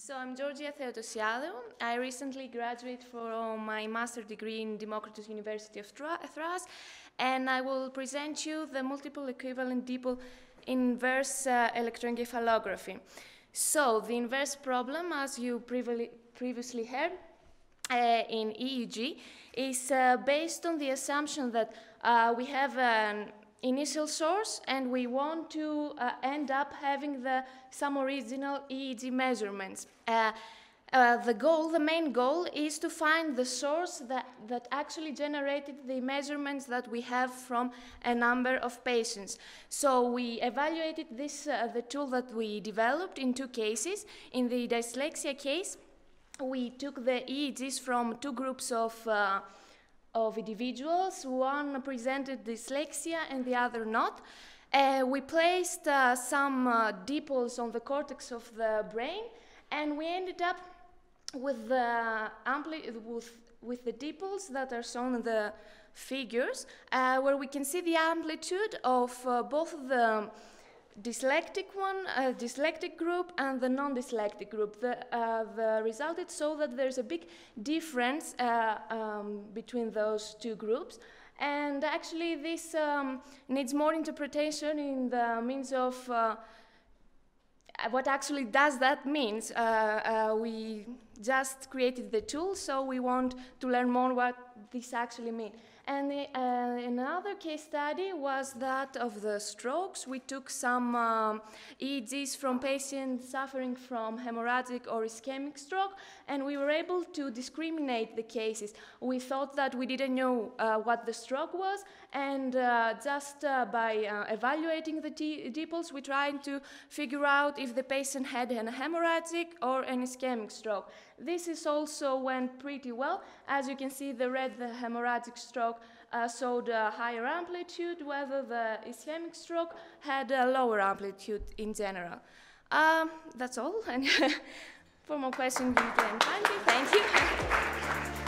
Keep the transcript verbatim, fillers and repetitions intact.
So I'm Georgia Theodosiadou. I recently graduated from my master's degree in Democritus University of Thrace, and I will present you the multiple equivalent dipole inverse uh, electroencephalography. So the inverse problem, as you previously heard uh, in E E G, is uh, based on the assumption that uh, we have an initial source and we want to uh, end up having the some original E E G measurements. Uh, uh, the goal, the main goal, is to find the source that, that actually generated the measurements that we have from a number of patients. So we evaluated this, uh, the tool that we developed in two cases. In the dyslexia case, we took the E E Gs from two groups of uh, of individuals, one presented dyslexia and the other not. Uh, we placed uh, some uh, dipoles on the cortex of the brain, and we ended up with the, ampli with, with the dipoles that are shown in the figures, uh, where we can see the amplitude of uh, both the dyslectic one, uh, dyslectic group, and the non-dyslectic group. The, uh, the result is so that there's a big difference uh, um, between those two groups, and actually this um, needs more interpretation in the means of uh, what actually does that means. Uh, uh, we just created the tool, so we want to learn more what this actually means. And the, uh, another case study was that of the strokes. We took some um, E E Gs from patients suffering from hemorrhagic or ischemic stroke, and we were able to discriminate the cases. We thought that we didn't know uh, what the stroke was, and uh, just uh, by uh, evaluating the dipoles, we tried to figure out if the patient had an hemorrhagic or an ischemic stroke. This is also went pretty well. As you can see, the red, the hemorrhagic stroke uh, showed a higher amplitude, whether the ischemic stroke had a lower amplitude in general. Um, that's all. And for more questions, you can find me. Thank you.